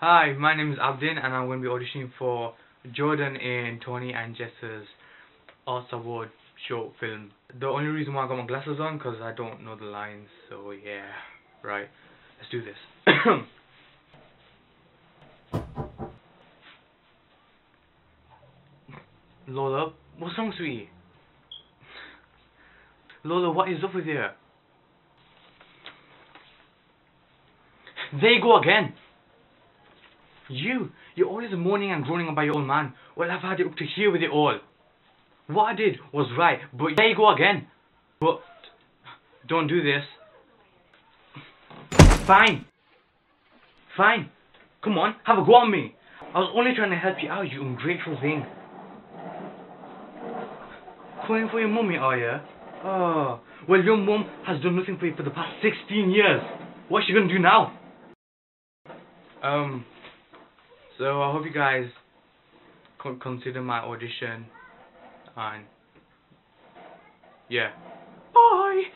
Hi, my name is Abdin and I'm going to be auditioning for Jordan in Tony and Jess's Arts Award short film. The only reason why I got my glasses on because I don't know the lines, so yeah. Right, let's do this. Lola, what's wrong, sweetie? Lola, what is up with you? There you go again! You're always moaning and groaning about your old man. Well, I've had it up to here with it all. What I did was right, but there you go again. But, don't do this. Fine. Come on, have a go on me. I was only trying to help you out, you ungrateful thing. Calling for your mummy, are you? Oh, well, your mum has done nothing for you for the past 16 years. What's she gonna do now? So I hope you guys could consider my audition, and yeah. Bye!